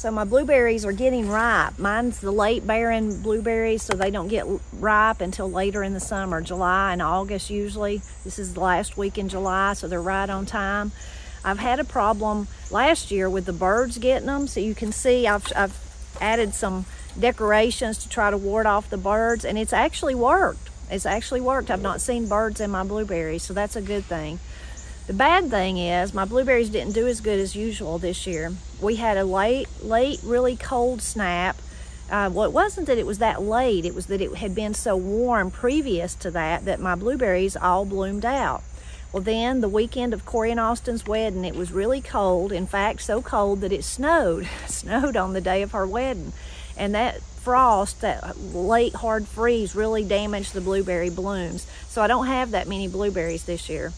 So my blueberries are getting ripe. Mine's the late bearing blueberries, so they don't get ripe until later in the summer, July and August usually. This is the last week in July, so they're right on time. I've had a problem last year with the birds getting them, so you can see I've added some decorations to try to ward off the birds, and it's actually worked. It's actually worked. I've not seen birds in my blueberries, so that's a good thing. The bad thing is my blueberries didn't do as good as usual this year. We had a late, really cold snap. Well, it wasn't that it was that late. It was that it had been so warm previous to that that my blueberries all bloomed out. Well, then the weekend of Corie and Austin's wedding, it was really cold. In fact, so cold that it snowed. It snowed on the day of her wedding. And that frost, that late hard freeze, really damaged the blueberry blooms. So I don't have that many blueberries this year.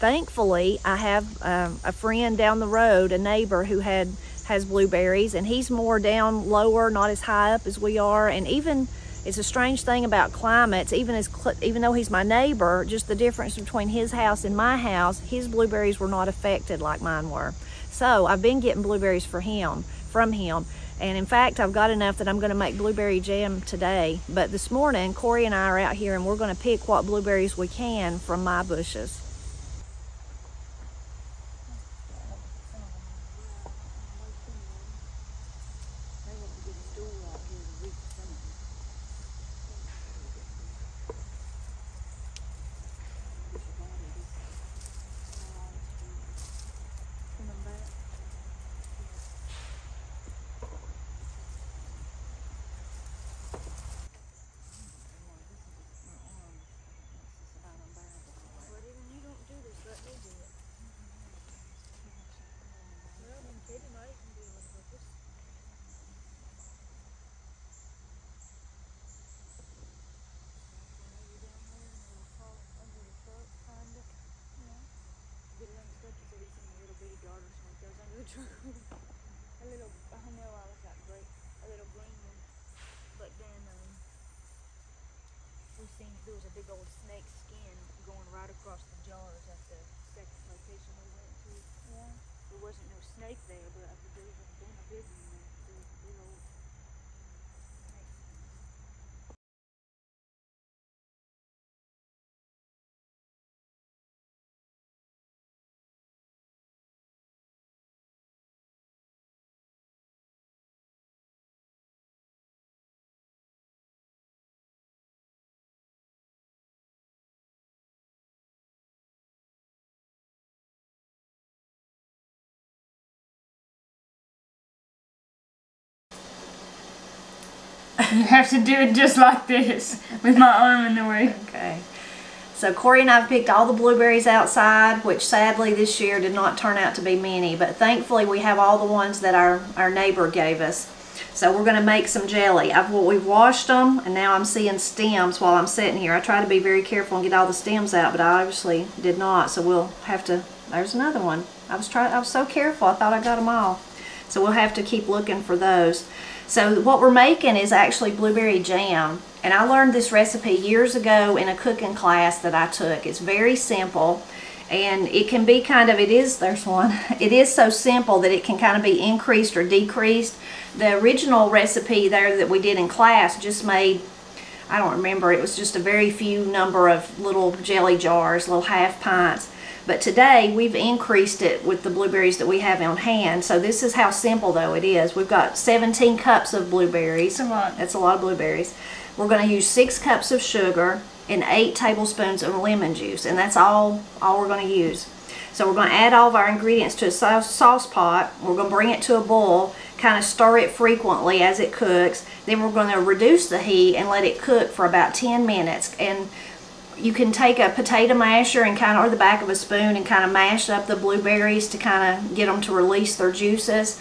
Thankfully, I have a friend down the road, a neighbor who has blueberries, and he's more down lower, not as high up as we are. And even, it's a strange thing about climates, even though he's my neighbor, just the difference between his house and my house, his blueberries were not affected like mine were. So I've been getting blueberries from him. And in fact, I've got enough that I'm gonna make blueberry jam today. But this morning, Corie and I are out here and we're gonna pick what blueberries we can from my bushes. There was a big old snake skin going right across the jars at the second location we went to. Yeah. There wasn't no snake there, but there was a big one there. There was a big old snake skin. You have to do it just like this, with my arm in the way. Okay. So Corie and I have picked all the blueberries outside, which sadly this year did not turn out to be many, but thankfully we have all the ones that our neighbor gave us. So we're gonna make some jelly. We've washed them, and now I'm seeing stems while I'm sitting here. I try to be very careful and get all the stems out, but I obviously did not, so we'll have to, there's another one. I was so careful, I thought I got them all. So we'll have to keep looking for those. So what we're making is actually blueberry jam. And I learned this recipe years ago in a cooking class that I took. It's very simple, and it can be it is so simple that it can kind of be increased or decreased. The original recipe there that we did in class just made, I don't remember, it was just a very few number of little jelly jars, little half pints. But today we've increased it with the blueberries that we have on hand. So this is how simple though it is. We've got 17 cups of blueberries. That's a lot. That's a lot of blueberries. We're going to use 6 cups of sugar and 8 tablespoons of lemon juice, and that's all we're going to use. So we're going to add all of our ingredients to a sauce pot. We're going to bring it to a boil, kind of stir it frequently as it cooks. Then we're going to reduce the heat and let it cook for about 10 minutes. And you can take a potato masher and kind of, or the back of a spoon, and kind of mash up the blueberries to kind of get them to release their juices.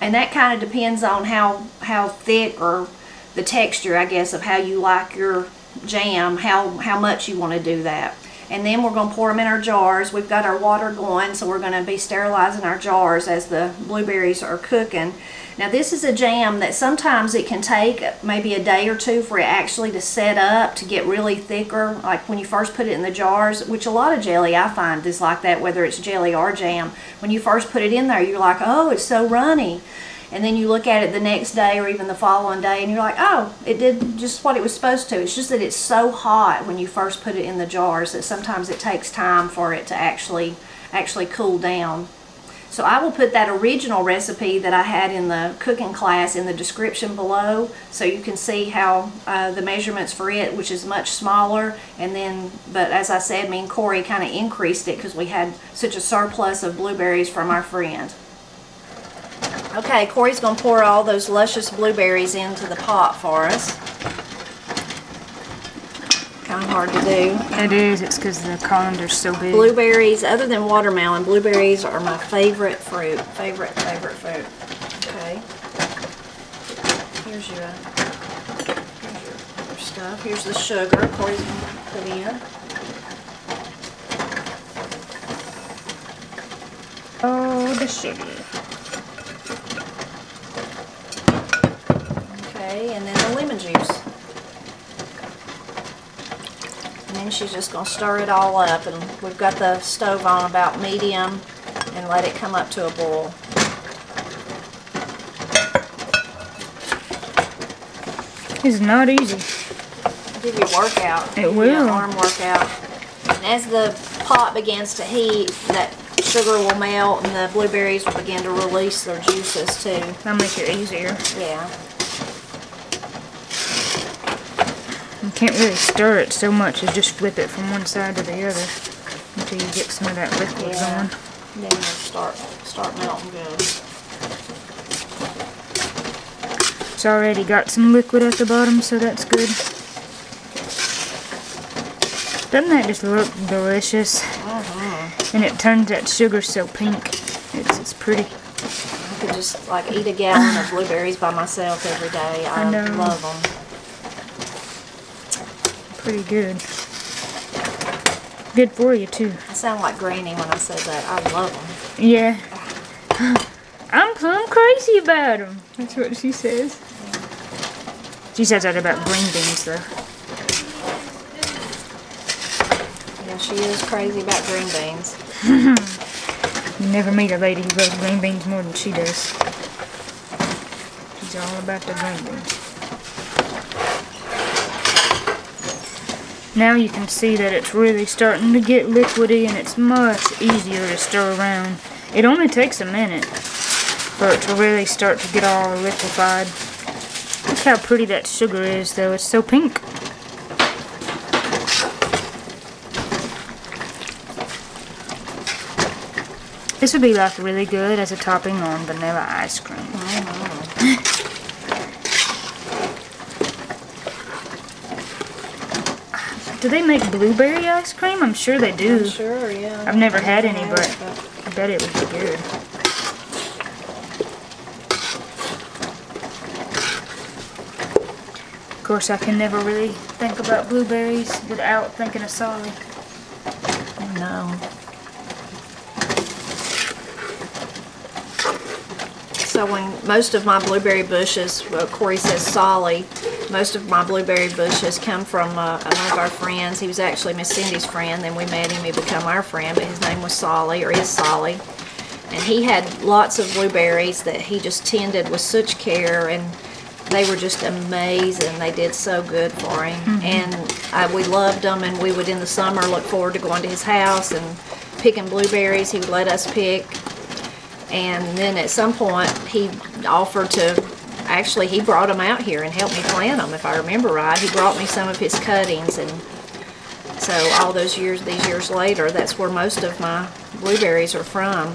And that kind of depends on how thick, or the texture, I guess, of how you like your jam, how much you want to do that. And then we're going to pour them in our jars. We've got our water going, so we're going to be sterilizing our jars as the blueberries are cooking. Now this is a jam that sometimes it can take maybe a day or two for it actually to set up, to get really thicker, like when you first put it in the jars, which a lot of jelly I find is like that, whether it's jelly or jam. When you first put it in there, you're like, oh, it's so runny. and then you look at it the next day or even the following day and you're like, oh, it did just what it was supposed to. It's just that it's so hot when you first put it in the jars that sometimes it takes time for it to actually cool down. So I will put that original recipe that I had in the cooking class in the description below so you can see how the measurements for it, which is much smaller, and then, but as I said, me and Corie kind of increased it because we had such a surplus of blueberries from our friend. Okay, Corie's going to pour all those luscious blueberries into the pot for us. Kind of hard to do. It is. It's because the colander's so big. Blueberries, other than watermelon, blueberries are my favorite fruit. Favorite fruit. Okay. Here's your stuff. Here's the sugar Corie's going to put in. Oh, the sugar. Okay, and then the lemon juice. And she's just going to stir it all up, and we've got the stove on about medium and let it come up to a boil. It's not easy. It'll give you a workout. It will. An arm workout. And as the pot begins to heat, that sugar will melt and the blueberries will begin to release their juices too. That'll make it easier. Yeah. You can't really stir it so much as just flip it from one side to the other until you get some of that liquid going. Then it'll start melting good. It's already got some liquid at the bottom, so that's good. Doesn't that just look delicious? Mm-hmm. And it turns that sugar so pink. It's pretty. I could just like eat a gallon of blueberries by myself every day. I love them. Pretty good. Good for you, too. I sound like Granny when I said that. I love them. Yeah. I'm plumb crazy about them. That's what she says. She says that about green beans, though. Yeah, she is crazy about green beans. You never meet a lady who loves green beans more than she does. She's all about the green beans. Now you can see that it's really starting to get liquidy and it's much easier to stir around. It only takes a minute for it to really start to get all liquefied. Look how pretty that sugar is though, it's so pink. This would be like really good as a topping on vanilla ice cream. Mm-hmm. Do they make blueberry ice cream? I'm sure they do. I'm sure, yeah. I've never had any, but I bet it would be good. Of course, I can never really think about blueberries without thinking of Solly. Oh, no. So when most of my blueberry bushes, well, Corie says Solly, most of my blueberry bushes come from one of our friends. He was actually Miss Cindy's friend. Then we met him. He became our friend, but his name was Solly, or is Solly. And he had lots of blueberries that he just tended with such care, and they were just amazing. They did so good for him. Mm-hmm. And we loved them, and we would, in the summer, look forward to going to his house and picking blueberries. He would let us pick. And then at some point, he offered to... Actually, he brought them out here and helped me plant them, if I remember right. He brought me some of his cuttings, and so all those years, these years later, that's where most of my blueberries are from.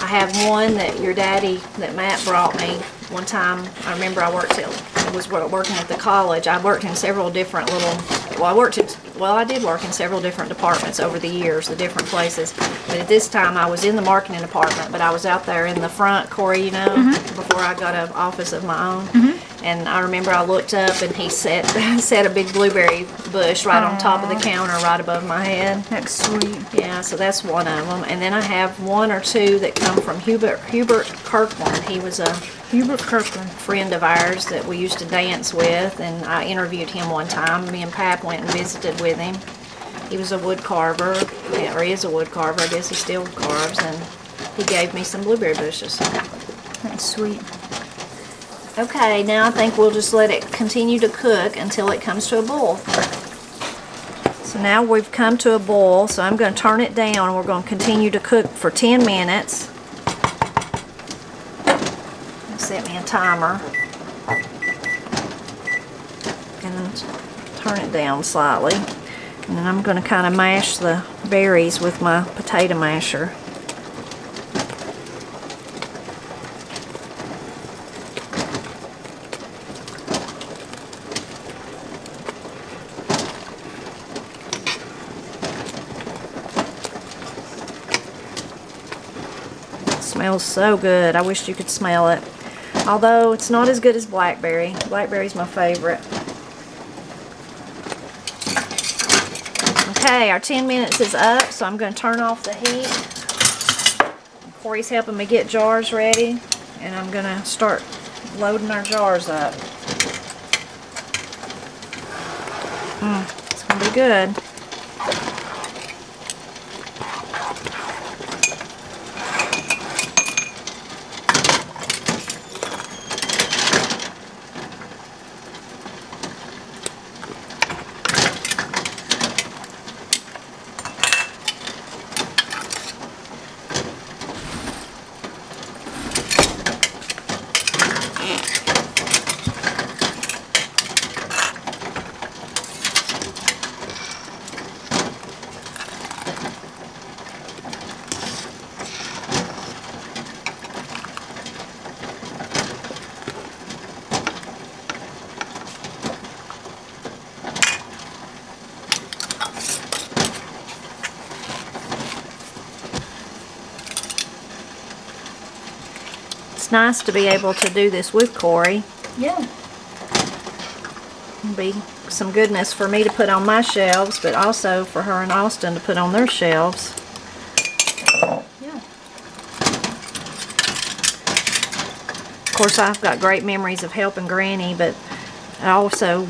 I have one that your daddy, that Matt brought me one time. I remember I was working at the college. I worked in several different little, well, I did work in several different departments over the years, the different places. But at this time, I was in the marketing department, but I was out there in the front, Corie, you know, mm-hmm. before I got an office of my own. Mm-hmm. And I remember I looked up and he set a big blueberry bush right on top of the counter, right above my head. That's sweet. Yeah, so that's one of them. And then I have one or two that come from Hubert Kirkland. He was a Hubert Kirkland friend of ours that we used to dance with, and I interviewed him one time. Me and Pap went and visited with him. He was a wood carver, or is a wood carver. I guess he still carves, and he gave me some blueberry bushes. That's sweet. Okay, now I think we'll just let it continue to cook until it comes to a boil. So now we've come to a boil, so I'm going to turn it down and we're going to continue to cook for 10 minutes. I set me a timer. And then turn it down slightly. And then I'm going to kind of mash the berries with my potato masher. Smells so good. I wish you could smell it. Although it's not as good as blackberry. Blackberry's my favorite. Okay, our 10 minutes is up, so I'm going to turn off the heat. Corey's helping me get jars ready, and I'm going to start loading our jars up. It's going to be good. It's nice to be able to do this with Corie. Yeah. It'll be some goodness for me to put on my shelves, but also for her and Austin to put on their shelves. Yeah. Of course, I've got great memories of helping Granny, but I also,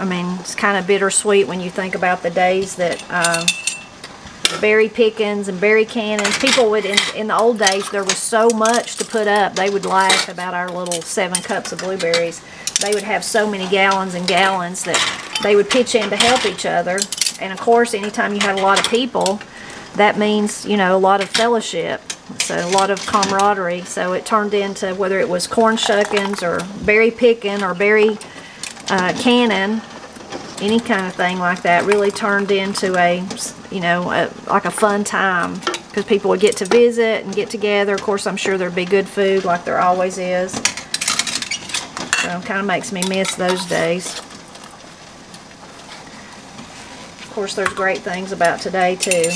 I mean, it's kind of bittersweet when you think about the days that berry pickings and berry cannons. People would, in the old days, there was so much to put up. They would laugh about our little 7 cups of blueberries. They would have so many gallons and gallons that they would pitch in to help each other. And of course, anytime you had a lot of people, that means, you know, a lot of fellowship. So a lot of camaraderie. So it turned into, whether it was corn shuckings or berry picking or berry cannon, any kind of thing like that really turned into a, you know, like a fun time, because people would get to visit and get together. Of course, I'm sure there'd be good food like there always is. So it kind of makes me miss those days. Of course, there's great things about today too.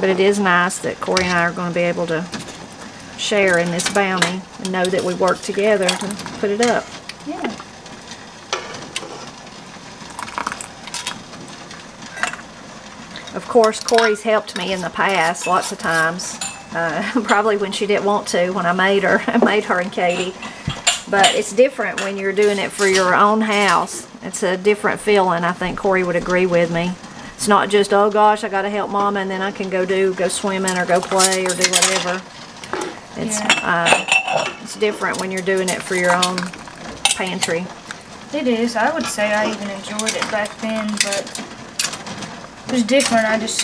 But it is nice that Corie and I are going to be able to share in this bounty and know that we work together to put it up. Yeah. Of course, Corie's helped me in the past lots of times, probably when she didn't want to, when I made her and Katie. But it's different when you're doing it for your own house. It's a different feeling. I think Corie would agree with me. It's not just, oh gosh, I got to help Mama and then I can go swimming or go play or do whatever. It's, it's different when you're doing it for your own pantry. It is. I would say I even enjoyed it back then, but it was different. I just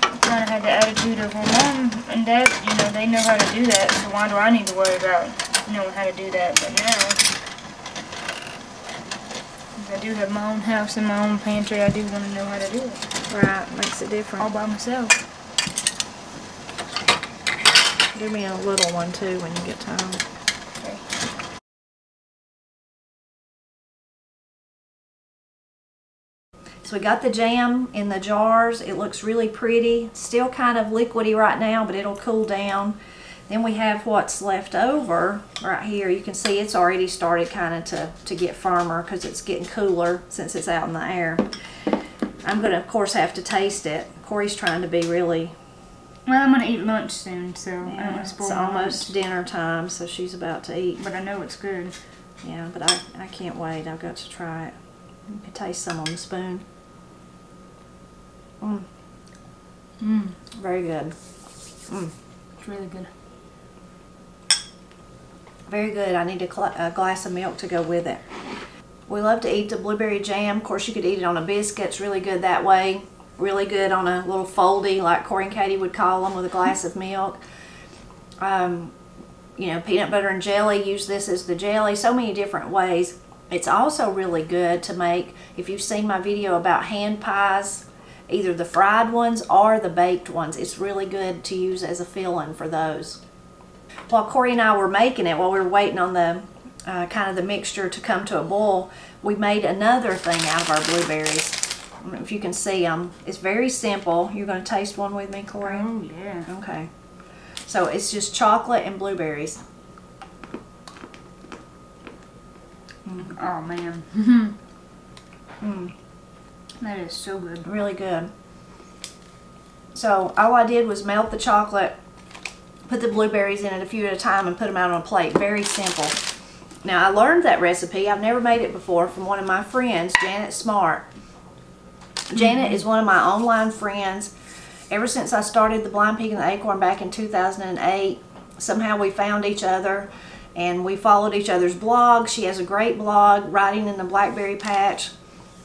kind of had the attitude of, well, Mom and Dad, you know, they know how to do that, so why do I need to worry about knowing how to do that? But now, I do have my own house and my own pantry, I do want to know how to do it. Right, makes it different. All by myself. Do me a little one, too, when you get time. So we got the jam in the jars. It looks really pretty. It's still kind of liquidy right now, but it'll cool down. Then we have what's left over right here. You can see it's already started kind of to get firmer because it's getting cooler since it's out in the air. I'm going to, of course, have to taste it. Corey's trying to be really... Well, I'm going to eat lunch soon, so yeah, I don't want to spoil lunch. It's almost dinner time, so she's about to eat. But I know it's good. Yeah, but I can't wait. I've got to try it. You can taste some on the spoon. Very good. It's really good. Very good. I need a glass of milk to go with it. We love to eat the blueberry jam. Of course, you could eat it on a biscuit. It's really good that way. Really good on a little foldy, like Corie and Katie would call them, with a glass of milk. You know, peanut butter and jelly. Use this as the jelly. So many different ways. It's also really good to make, if you've seen my video about hand pies, either the fried ones or the baked ones. It's really good to use as a filling for those. While Corie and I were making it, while we were waiting on the kind of the mixture to come to a boil, we made another thing out of our blueberries. I don't know if you can see them. It's very simple. You're going to taste one with me, Corie? Oh, yeah. Okay. So it's just chocolate and blueberries. Mm. Oh, man. Mm. That is so good. Really good. So all I did was melt the chocolate, put the blueberries in it a few at a time, and put them out on a plate. Very simple. Now, I learned that recipe. I've never made it before from one of my friends, Janet Smart. Janet is one of my online friends. Ever since I started The Blind Pig and the Acorn back in 2008, somehow we found each other and we followed each other's blogs. She has a great blog, Writing in the Blackberry Patch,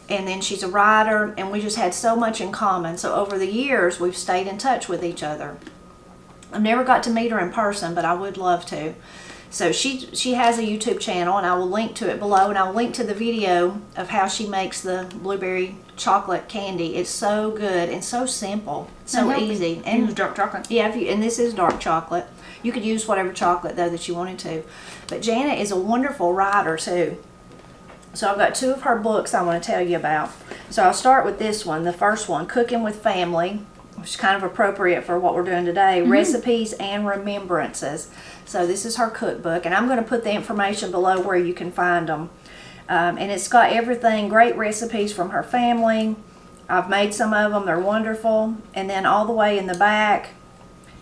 and then she's a writer, and we just had so much in common. So over the years, we've stayed in touch with each other. I've never got to meet her in person, but I would love to. So she has a YouTube channel, and I will link to it below, and I will link to the video of how she makes the blueberry chocolate candy. It's so good and so simple, so easy. And use dark chocolate. Yeah, and this is dark chocolate. You could use whatever chocolate, though, that you wanted to. But Janet is a wonderful writer, too. So I've got two of her books I want to tell you about. So I'll start with this one, the first one, Cooking with Family, which is kind of appropriate for what we're doing today, Recipes and Remembrances. So this is her cookbook, and I'm going to put the information below where you can find them. And it's got everything, great recipes from her family. I've made some of them. They're wonderful. And then all the way in the back,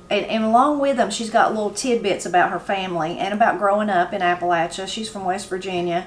and along with them, she's got little tidbits about her family and about growing up in Appalachia. She's from West Virginia.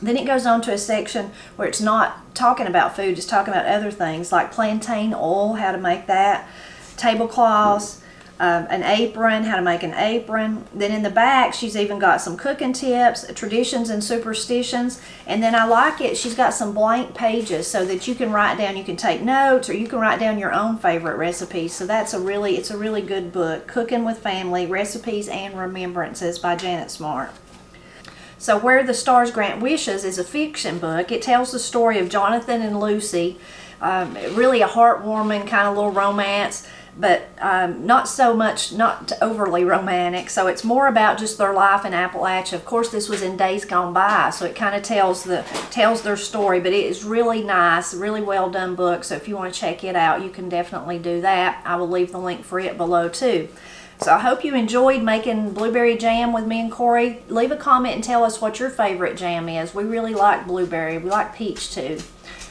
Then it goes on to a section where it's not talking about food, it's talking about other things like plantain oil, how to make that, tablecloths, an apron, how to make an apron. Then in the back, she's even got some cooking tips, traditions and superstitions. And then I like it, she's got some blank pages so that you can write down, you can take notes, or you can write down your own favorite recipes. So that's a really, it's a really good book, Cooking with Family, Recipes and Remembrances by Janet Smart. So Where the Stars Grant Wishes is a fiction book. It tells the story of Jonathan and Lucy, really a heartwarming kind of little romance, but not so much, not overly romantic. So it's more about just their life in Appalachia. Of course, this was in days gone by, so it kind of tells their story, but it is really nice, really well done book. So if you want to check it out, you can definitely do that. I will leave the link for it below too. So I hope you enjoyed making blueberry jam with me and Corie. Leave a comment and tell us what your favorite jam is. We really like blueberry. We like peach too.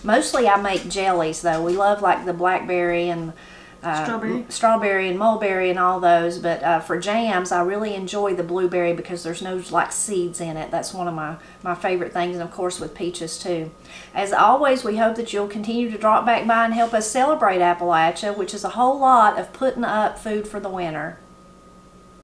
Mostly I make jellies though. We love like the blackberry and strawberry and mulberry and all those. But for jams, I really enjoy the blueberry because there's no like seeds in it. That's one of my favorite things, and of course with peaches too. As always, we hope that you'll continue to drop back by and help us celebrate Appalachia, which is a whole lot of putting up food for the winter.